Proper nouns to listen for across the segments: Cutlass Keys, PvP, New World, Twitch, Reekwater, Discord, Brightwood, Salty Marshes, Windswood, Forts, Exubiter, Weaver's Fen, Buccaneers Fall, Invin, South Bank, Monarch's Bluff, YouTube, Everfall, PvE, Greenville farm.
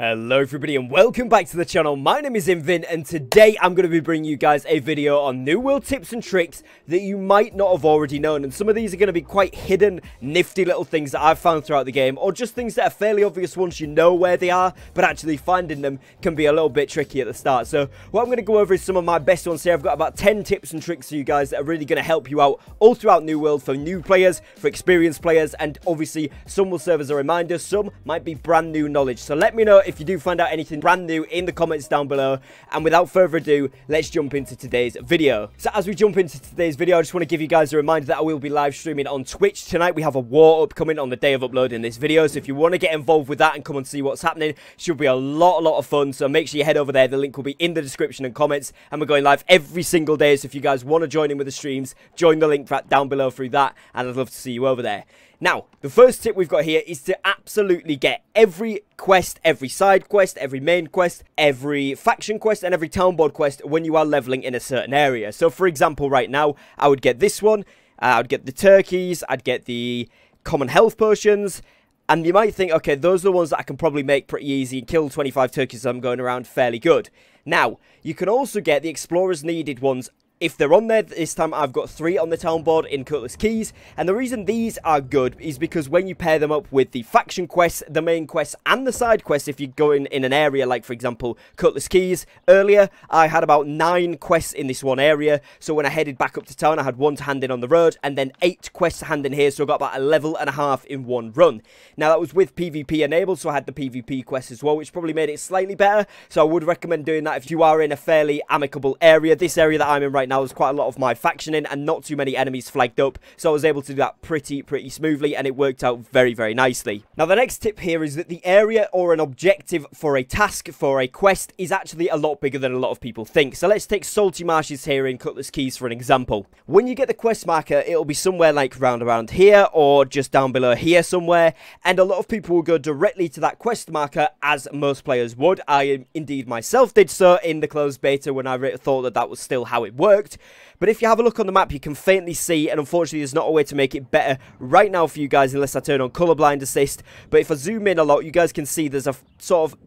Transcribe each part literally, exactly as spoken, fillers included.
Hello everybody and welcome back to the channel. My name is Invin and today I'm going to be bringing you guys a video on New World tips and tricks that you might not have already known, and some of these are going to be quite hidden, nifty little things that I've found throughout the game, or just things that are fairly obvious once you know where they are, but actually finding them can be a little bit tricky at the start. So what I'm going to go over is some of my best ones here. I've got about ten tips and tricks for you guys that are really going to help you out all throughout New World, for new players, for experienced players, and obviously some will serve as a reminder, some might be brand new knowledge. So let me know if you do find out anything brand new in the comments down below, and without further ado, let's jump into today's video. So as we jump into today's video, I just want to give you guys a reminder that I will be live streaming on Twitch tonight. We have a war upcoming on the day of uploading this video, so if you want to get involved with that and come and see what's happening, should be a lot lot of fun. So make sure you head over there, the link will be in the description and comments, and we're going live every single day. So if you guys want to join in with the streams, join the link down below through that, and I'd love to see you over there. Now, the first tip we've got here is to absolutely get every quest, every side quest, every main quest, every faction quest, and every town board quest when you are leveling in a certain area. So, for example, right now, I would get this one, uh, I'd get the turkeys, I'd get the common health potions, and you might think, okay, those are the ones that I can probably make pretty easy, kill twenty-five turkeys as I'm going around, fairly good. Now, you can also get the explorers needed ones. If they're on there, this time I've got three on the town board in Cutlass Keys, and the reason these are good is because when you pair them up with the faction quests, the main quests, and the side quests, if you're going in an area like, for example, Cutlass Keys, earlier I had about nine quests in this one area, so when I headed back up to town I had one to hand in on the road, and then eight quests to hand in here, so I got about a level and a half in one run. Now that was with PvP enabled, so I had the PvP quests as well, which probably made it slightly better, so I would recommend doing that if you are in a fairly amicable area. This area that I'm in right now, now there's quite a lot of my faction in and not too many enemies flagged up, so I was able to do that pretty pretty smoothly, and it worked out very very nicely. Now the next tip here is that the area or an objective for a task, for a quest, is actually a lot bigger than a lot of people think. So let's take Salty Marshes here in Cutlass Keys for an example. When you get the quest marker, it'll be somewhere like round around here or just down below here somewhere, and a lot of people will go directly to that quest marker, as most players would. I indeed myself did so in the closed beta when I thought that that was still how it worked. But if you have a look on the map, you can faintly see, and unfortunately there's not a way to make it better right now for you guys unless I turn on colorblind assist, but if I zoom in a lot, you guys can see there's a sort of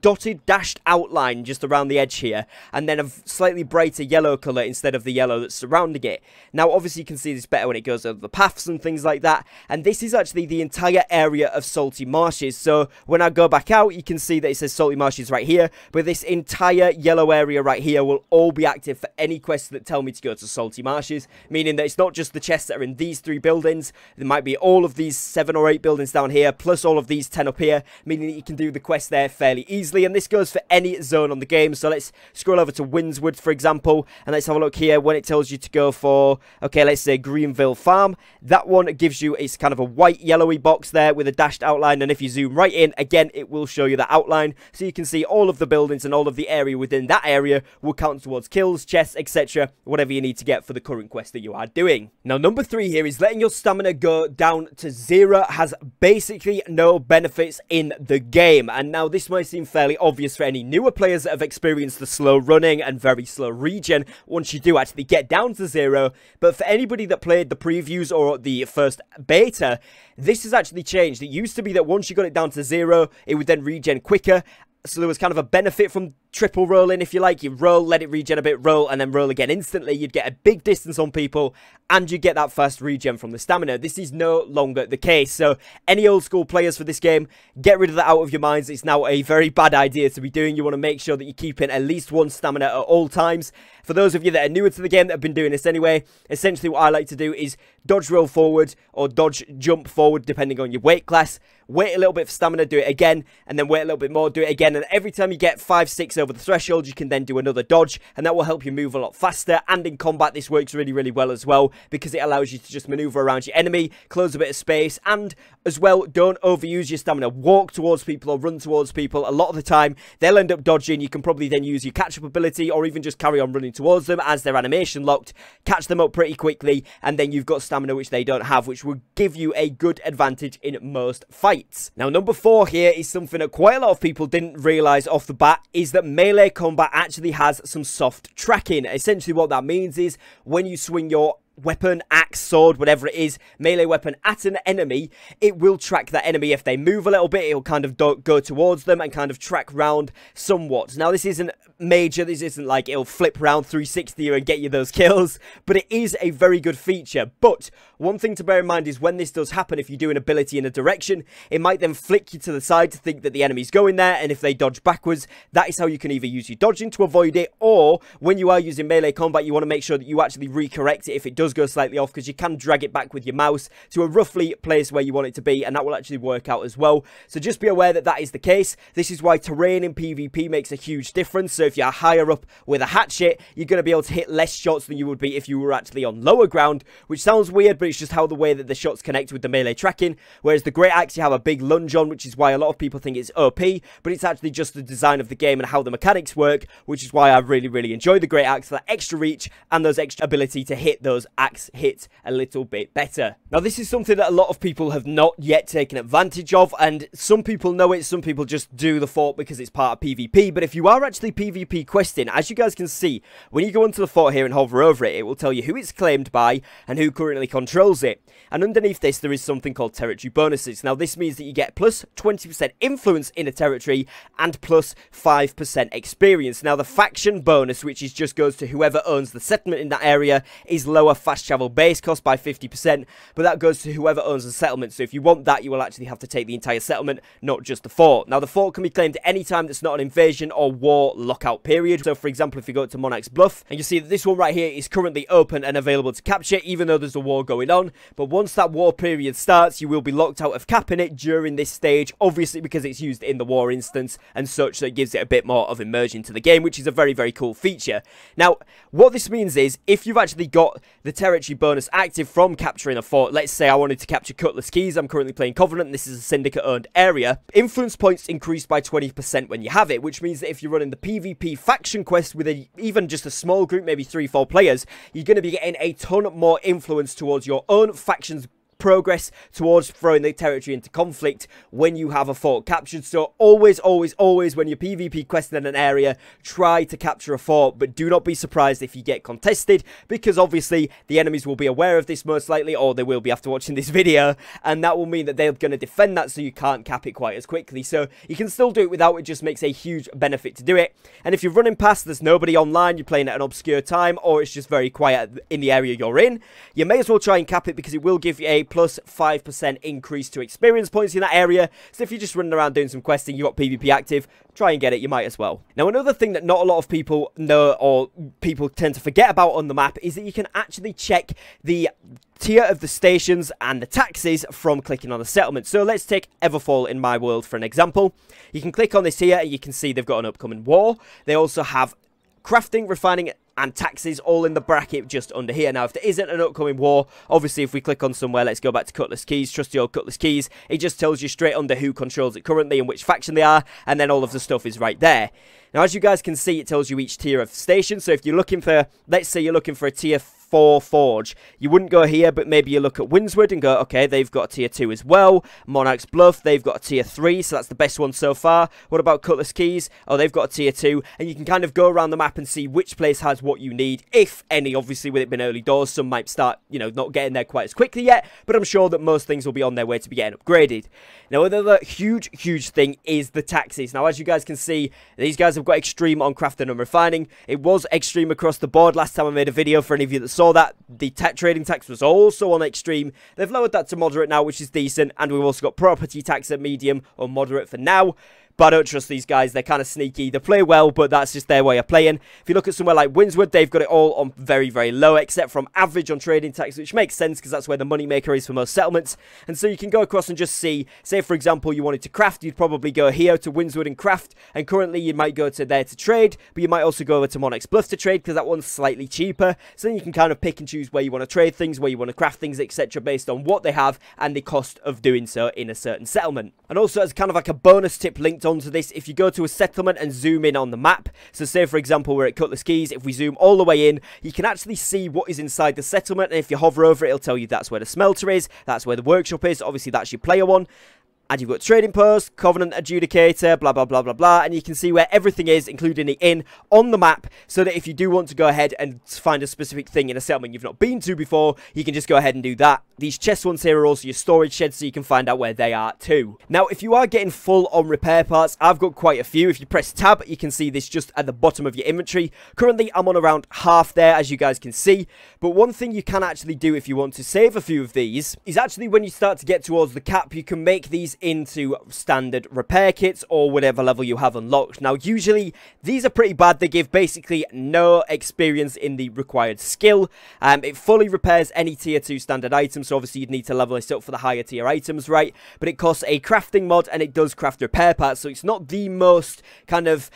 dotted dashed outline just around the edge here, and then a slightly brighter yellow colour instead of the yellow that's surrounding it. Now obviously you can see this better when it goes over the paths and things like that, and this is actually the entire area of Salty Marshes. So when I go back out, you can see that it says Salty Marshes right here, but this entire yellow area right here will all be active for any quests that tell me to go to Salty Marshes, meaning that it's not just the chests that are in these three buildings, there might be all of these seven or eight buildings down here, plus all of these ten up here, meaning that you can do the quest there fairly easily. And this goes for any zone on the game. So let's scroll over to Windswood, for example, and let's have a look here when it tells you to go for, okay, let's say Greenville Farm. That one gives you, it's kind of a white yellowy box there with a dashed outline, and if you zoom right in, again, it will show you that outline. So you can see all of the buildings and all of the area within that area will count towards kills, chests, et cetera, whatever you need to get for the current quest that you are doing. Now, number three here is letting your stamina go down to zero has basically no benefits in the game. And now this might seem fairly obvious for any newer players that have experienced the slow running and very slow regen once you do actually get down to zero, but for anybody that played the previews or the first beta, this has actually changed. It used to be that once you got it down to zero, it would then regen quicker, so there was kind of a benefit from triple rolling, if you like. You roll, let it regen a bit, roll, and then roll again instantly. You'd get a big distance on people, and you get that fast regen from the stamina. This is no longer the case, so any old school players for this game, get rid of that out of your minds. It's now a very bad idea to be doing. You want to make sure that you're keeping at least one stamina at all times. For those of you that are newer to the game that have been doing this anyway, essentially what I like to do is dodge roll forward, or dodge jump forward, depending on your weight class. Wait a little bit for stamina, do it again, and then wait a little bit more, do it again, and every time you get five, six over the threshold, you can then do another dodge, and that will help you move a lot faster. And in combat, this works really, really well as well, because it allows you to just maneuver around your enemy, close a bit of space, and as well, don't overuse your stamina. Walk towards people or run towards people. A lot of the time, they'll end up dodging. You can probably then use your catch-up ability, or even just carry on running towards them as their animation locked, catch them up pretty quickly, and then you've got stamina which they don't have, which will give you a good advantage in most fights. Now, number four here is something that quite a lot of people didn't realize off the bat, is that melee combat actually has some soft tracking. Essentially what that means is when you swing your weapon, axe, sword, whatever it is, melee weapon at an enemy, it will track that enemy. If they move a little bit, it'll kind of do go towards them and kind of track round somewhat. Now, this isn't major. This isn't like it'll flip round three sixty you and get you those kills, but it is a very good feature. But one thing to bear in mind is when this does happen, if you do an ability in a direction, it might then flick you to the side to think that the enemy's going there, and if they dodge backwards, that is how you can either use your dodging to avoid it, or when you are using melee combat, you want to make sure that you actually recorrect it if it does go slightly off, because you can drag it back with your mouse to a roughly place where you want it to be, and that will actually work out as well. So just be aware that that is the case. This is why terrain in PvP makes a huge difference. So if you're higher up with a hatchet, you're going to be able to hit less shots than you would be if you were actually on lower ground, which sounds weird, but it's just how the way that the shots connect with the melee tracking. Whereas the great axe, you have a big lunge on, which is why a lot of people think it's O P, but it's actually just the design of the game and how the mechanics work, which is why I really, really enjoy the great axe, that extra reach and those extra ability to hit those axe hits a little bit better. Now, this is something that a lot of people have not yet taken advantage of, and some people know it, some people just do the fort because it's part of PvP. But if you are actually PvP questing, as you guys can see, when you go onto the fort here and hover over it, it will tell you who it's claimed by and who currently controls it. And underneath this, there is something called territory bonuses. Now, this means that you get plus twenty percent influence in a territory and plus five percent experience. Now, the faction bonus, which is just goes to whoever owns the settlement in that area, is lower fast travel base cost by fifty percent, but that goes to whoever owns the settlement. So if you want that, you will actually have to take the entire settlement, not just the fort. Now, the fort can be claimed at any time that's not an invasion or war lockout period. So for example, if you go to Monarch's Bluff, and you see that this one right here is currently open and available to capture, even though there's a war going on, but once that war period starts, you will be locked out of capping it during this stage, obviously because it's used in the war instance and such, so it gives it a bit more of immersion to the game, which is a very, very cool feature. Now, what this means is, if you've actually got the territory bonus active from capturing a fort, let's say I wanted to capture Cutlass Keys, I'm currently playing Covenant, and this is a syndicate-owned area, influence points increase by twenty percent when you have it, which means that if you're running the PvP faction quest with a, even just a small group, maybe three, four players, you're going to be getting a ton more influence towards your own faction's progress towards throwing the territory into conflict when you have a fort captured. So always, always, always, when you're PvP questing in an area, try to capture a fort, but do not be surprised if you get contested, because obviously the enemies will be aware of this most likely, or they will be after watching this video, and that will mean that they're going to defend that, so you can't cap it quite as quickly. So you can still do it without it, just makes a huge benefit to do it. And if you're running past, there's nobody online, you're playing at an obscure time, or it's just very quiet in the area you're in, you may as well try and cap it, because it will give you a plus five percent increase to experience points in that area. So if you're just running around doing some questing, you got PvP active, try and get it, you might as well. Now, another thing that not a lot of people know, or people tend to forget about on the map, is that you can actually check the tier of the stations and the taxes from clicking on the settlement. So let's take Everfall in my world for an example. You can click on this here and you can see they've got an upcoming war. They also have crafting, refining, and taxes all in the bracket just under here. Now, if there isn't an upcoming war, obviously if we click on somewhere, let's go back to Cutlass Keys, trusty old Cutlass Keys, it just tells you straight under who controls it currently and which faction they are, and then all of the stuff is right there. Now, as you guys can see, it tells you each tier of station. So if you're looking for, let's say you're looking for a tier four forge, you wouldn't go here, but maybe you look at Windswood and go, okay, they've got a tier two as well. Monarch's Bluff, they've got a tier three, so that's the best one so far. What about Cutlass Keys? Oh, they've got a tier two, and you can kind of go around the map and see which place has what you need, if any. Obviously, with it being early doors, some might start, you know, not getting there quite as quickly yet, but I'm sure that most things will be on their way to be getting upgraded. Now, another huge, huge thing is the taxes. Now, as you guys can see, these guys have got extreme on crafting and refining. It was extreme across the board last time I made a video. For any of you that saw that, the trading tax was also on extreme. They've lowered that to moderate now, which is decent, and we've also got property tax at medium or moderate for now. But I don't trust these guys. They're kind of sneaky. They play well, but that's just their way of playing. If you look at somewhere like Windswood, they've got it all on very, very low, except from average on trading tax, which makes sense because that's where the moneymaker is for most settlements. And so you can go across and just see, say, for example, you wanted to craft, you'd probably go here to Windswood and craft, and currently you might go to there to trade, but you might also go over to Monarch's Bluff to trade because that one's slightly cheaper. So then you can kind of pick and choose where you want to trade things, where you want to craft things, et cetera, based on what they have and the cost of doing so in a certain settlement. And also, as kind of like a bonus tip linked onto this, if you go to a settlement and zoom in on the map, so say for example we're at Cutlass Keys, if we zoom all the way in, you can actually see what is inside the settlement, and if you hover over it, it'll tell you that's where the smelter is, that's where the workshop is, obviously that's your player one. and you've got Trading Post, Covenant Adjudicator, blah, blah, blah, blah, blah, and you can see where everything is, including the inn, on the map, so that if you do want to go ahead and find a specific thing in a settlement you've not been to before, you can just go ahead and do that. These chest ones here are also your storage sheds, so you can find out where they are too. Now, if you are getting full on repair parts, I've got quite a few. If you press tab, you can see this just at the bottom of your inventory. Currently, I'm on around half there, as you guys can see, but one thing you can actually do if you want to save a few of these is actually when you start to get towards the cap, you can make these into standard repair kits or whatever level you have unlocked. Now, usually, these are pretty bad. They give basically no experience in the required skill. Um, it fully repairs any tier two standard item, so obviously you'd need to level this up for the higher tier items, right? But it costs a crafting mod and it does craft repair parts, so it's not the most kind of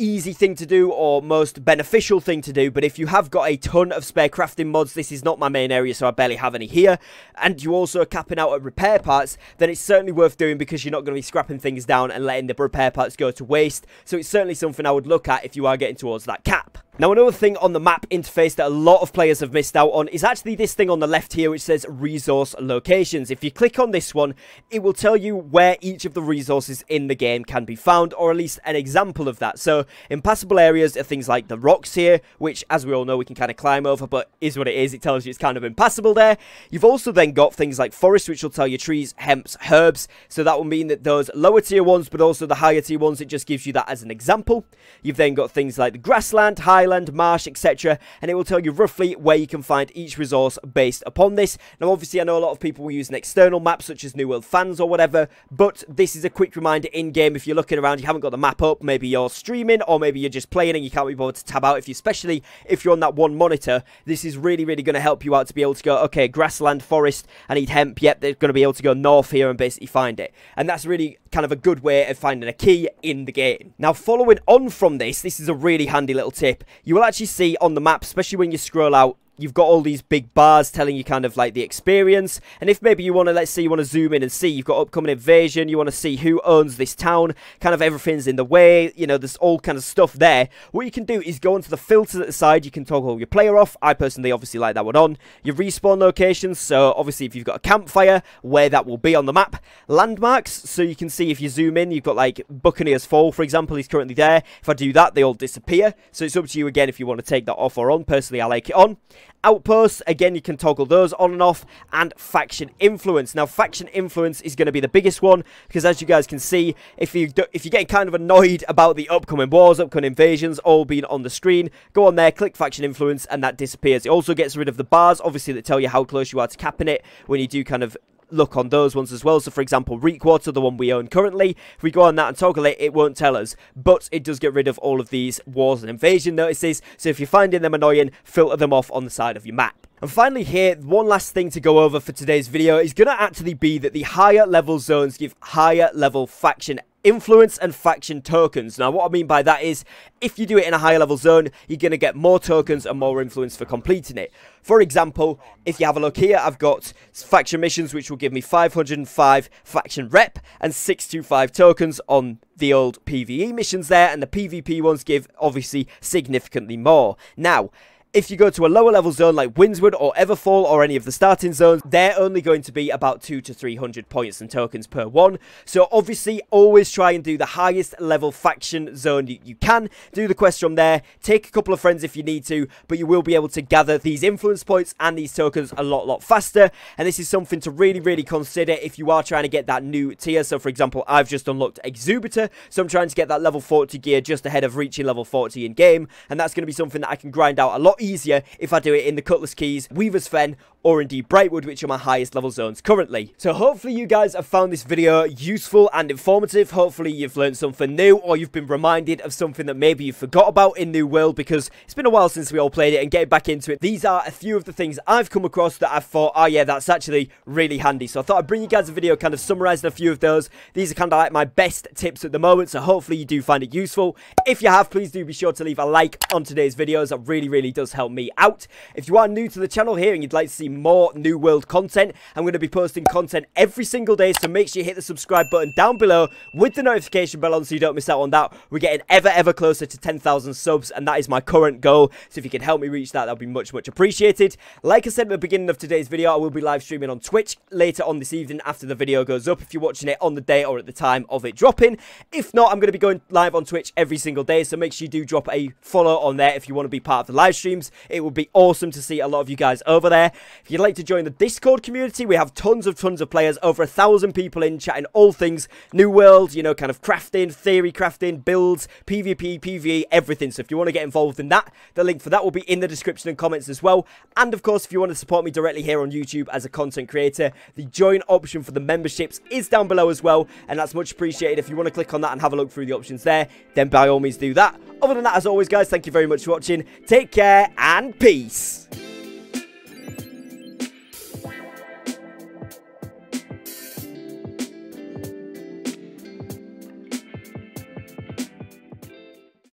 easy thing to do or most beneficial thing to do, but if you have got a ton of spare crafting mods, this is not my main area, so I barely have any here, and you also are capping out at repair parts, then it's certainly worth doing because you're not going to be scrapping things down and letting the repair parts go to waste. So it's certainly something I would look at if you are getting towards that cap. Now, another thing on the map interface that a lot of players have missed out on is actually this thing on the left here, which says resource locations. If you click on this one, it will tell you where each of the resources in the game can be found, or at least an example of that. So impassable areas are things like the rocks here, which, as we all know, we can kind of climb over, but is what it is. It tells you it's kind of impassable there. You've also then got things like forests, which will tell you trees, hemps, herbs. So that will mean that those lower tier ones, but also the higher tier ones, it just gives you that as an example. You've then got things like the grassland, highland, marsh, etc., and it will tell you roughly where you can find each resource based upon this. Now, obviously, I know a lot of people will use an external map such as New World fans or whatever, but this is a quick reminder in game. If you're looking around, you haven't got the map up, maybe you're streaming or maybe you're just playing and you can't be bothered to tab out, if you especially if you're on that one monitor, this is really really going to help you out to be able to go, okay, grassland, forest, I need hemp, yep, they're going to be able to go north here and basically find it. And that's really kind of a good way of finding a key in the game. Now, following on from this, this is a really handy little tip. You will actually see on the map, especially when you scroll out, you've got all these big bars telling you kind of like the experience. And if maybe you want to, let's say you want to zoom in and see, you've got upcoming invasion, you want to see who owns this town, kind of everything's in the way, you know, there's all kind of stuff there. What you can do is go into the filters at the side, you can toggle your player off. I personally obviously like that one on. Your respawn locations, so obviously if you've got a campfire, where that will be on the map. Landmarks, so you can see if you zoom in, you've got like Buccaneers Fall, for example, he's currently there. If I do that, they all disappear. So it's up to you again if you want to take that off or on. Personally, I like it on. Outposts, again, you can toggle those on and off. And faction influence. Now, faction influence is going to be the biggest one because, as you guys can see, if you do, if you're getting kind of annoyed about the upcoming wars, upcoming invasions all being on the screen, go on there, click faction influence, and that disappears. It also gets rid of the bars, obviously, that tell you how close you are to capping it when you do kind of look on those ones as well. So, for example, Reekwater, the one we own currently, if we go on that and toggle it, it won't tell us, but it does get rid of all of these wars and invasion notices. So if you're finding them annoying, filter them off on the side of your map. And finally here, one last thing to go over for today's video is going to actually be that the higher level zones give higher level faction influence and faction tokens. Now, what I mean by that is, if you do it in a higher level zone, you're going to get more tokens and more influence for completing it. For example, if you have a look here, I've got faction missions, which will give me five hundred five faction rep and six twenty-five tokens on the old PvE missions there, and the PvP ones give, obviously, significantly more. Now, if you go to a lower level zone like Windswood or Everfall or any of the starting zones, they're only going to be about two to three hundred points and tokens per one. So obviously, always try and do the highest level faction zone you, you can. Do the quest from there, take a couple of friends if you need to, but you will be able to gather these influence points and these tokens a lot, lot faster. And this is something to really, really consider if you are trying to get that new tier. So for example, I've just unlocked Exubiter, so I'm trying to get that level forty gear just ahead of reaching level forty in game. And that's going to be something that I can grind out a lot easier if I do it in the Cutlass Keys, Weaver's Fen, or indeed Brightwood, which are my highest level zones currently. So hopefully you guys have found this video useful and informative. Hopefully you've learned something new, or you've been reminded of something that maybe you forgot about in New World, because it's been a while since we all played it, and getting back into it, these are a few of the things I've come across that I've thought, oh yeah, that's actually really handy. So I thought I'd bring you guys a video kind of summarising a few of those. These are kind of like my best tips at the moment, so hopefully you do find it useful. If you have, please do be sure to leave a like on today's videos. That really, really does help me out. If you are new to the channel here and you'd like to see see more New World content. I'm going to be posting content every single day, so make sure you hit the subscribe button down below with the notification bell on so you don't miss out on that. We're getting ever, ever closer to ten thousand subs, and that is my current goal. So if you can help me reach that, that would be much, much appreciated. Like I said at the beginning of today's video, I will be live streaming on Twitch later on this evening after the video goes up, if you're watching it on the day or at the time of it dropping. If not, I'm going to be going live on Twitch every single day, so make sure you do drop a follow on there if you want to be part of the live streams. It would be awesome to see a lot of you guys over there. If you'd like to join the Discord community, we have tons of tons of players, over a thousand people in, chatting all things New World, you know, kind of crafting, theory crafting, builds, PvP, PvE, everything. So if you want to get involved in that, the link for that will be in the description and comments as well. And of course, if you want to support me directly here on YouTube as a content creator, the join option for the memberships is down below as well, and that's much appreciated. If you want to click on that and have a look through the options there, then by all means do that. Other than that, as always, guys, thank you very much for watching. Take care and peace.